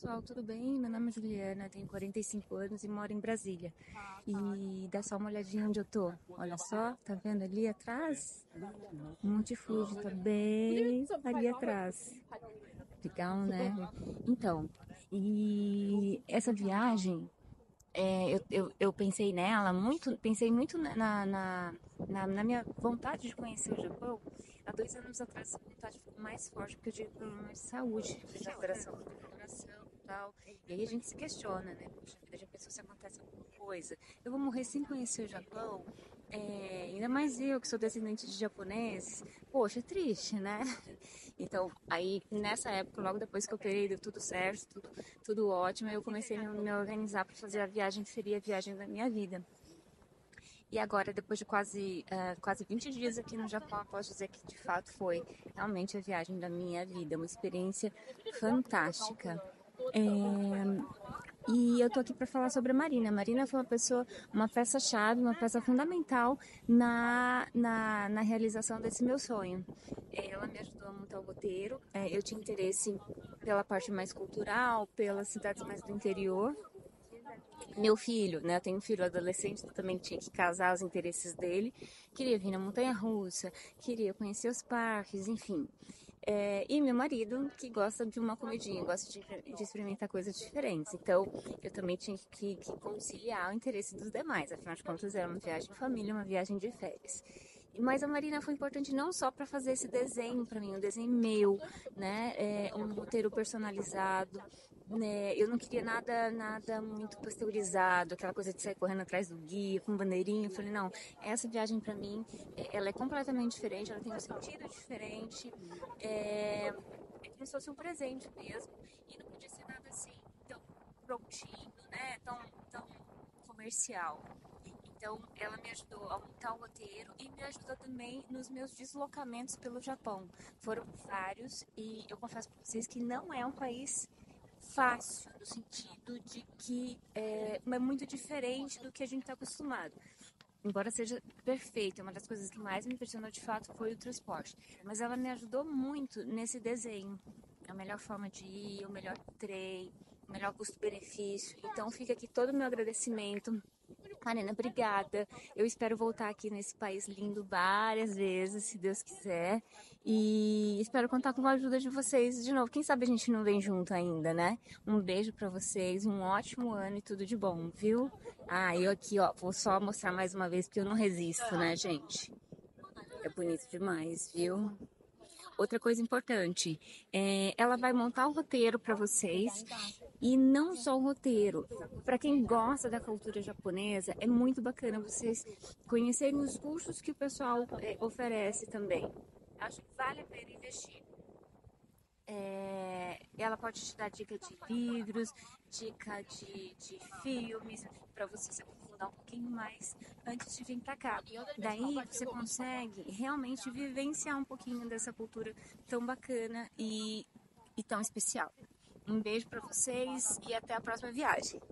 pessoal, tudo bem? Meu nome é Juliana, tenho 45 anos e moro em Brasília. E dá só uma olhadinha onde eu tô. Olha só, tá vendo ali atrás? Monte Fuji, tá bem ali atrás. Legal, né? Então, e essa viagem, eu pensei nela muito, pensei muito na minha vontade de conhecer o Japão. Há 2 anos atrás essa vontade ficou mais forte, porque eu tive problemas de saúde, de alteração e tal. E aí a gente se questiona, né? Poxa vida, já pensou se acontece alguma coisa? Eu vou morrer sem conhecer o Japão? Ainda mais eu, que sou descendente de japoneses. Poxa, é triste, né? Então, aí, nessa época, logo depois que eu operei, deu tudo certo, tudo ótimo. Eu comecei a me organizar para fazer a viagem que seria a viagem da minha vida. E agora, depois de quase 20 dias aqui no Japão, eu posso dizer que de fato foi realmente a viagem da minha vida, uma experiência fantástica. E eu tô aqui para falar sobre a Marina. A Marina foi uma peça-chave, uma peça fundamental na realização desse meu sonho. Ela me ajudou a montar o roteiro. Eu tinha interesse pela parte mais cultural, pelas cidades mais do interior. Meu filho, né? Eu tenho um filho adolescente, que também tinha que casar os interesses dele. Queria vir na montanha-russa, queria conhecer os parques, enfim. E meu marido, que gosta de uma comidinha, gosta de experimentar coisas diferentes. Então, eu também tinha que conciliar o interesse dos demais. Afinal de contas, era uma viagem em família, uma viagem de férias. Mas a Marina foi importante não só para fazer esse desenho para mim, um desenho meu, né? Um roteiro personalizado, né? Eu não queria nada muito pasteurizado, aquela coisa de sair correndo atrás do guia, com bandeirinha. Eu falei, não, essa viagem para mim, ela é completamente diferente, ela tem um sentido diferente, é como se fosse um presente mesmo, e não podia ser nada assim tão prontinho, né? Tão comercial. Então, ela me ajudou a montar o roteiro e me ajudou também nos meus deslocamentos pelo Japão. Foram vários e eu confesso para vocês que não é um país fácil, no sentido de que é muito diferente do que a gente está acostumado. Embora seja perfeito, uma das coisas que mais me impressionou de fato foi o transporte. Mas ela me ajudou muito nesse desenho. A melhor forma de ir, o melhor trem, o melhor custo-benefício. Então, fica aqui todo o meu agradecimento. Marina, obrigada. Eu espero voltar aqui nesse país lindo várias vezes, se Deus quiser. E espero contar com a ajuda de vocês de novo. Quem sabe a gente não vem junto ainda, né? Um beijo pra vocês, um ótimo ano e tudo de bom, viu? Eu aqui, ó, vou só mostrar mais uma vez porque eu não resisto, né, gente? É bonito demais, viu? Outra coisa importante, ela vai montar o roteiro para vocês e não só o roteiro. Para quem gosta da cultura japonesa, é muito bacana vocês conhecerem os cursos que o pessoal oferece também. Acho que vale a pena investir. Ela pode te dar dica de livros, dica de filmes, para você se aprofundar um pouquinho mais antes de vir para cá. Daí você consegue realmente vivenciar um pouquinho dessa cultura tão bacana e tão especial. Um beijo para vocês e até a próxima viagem.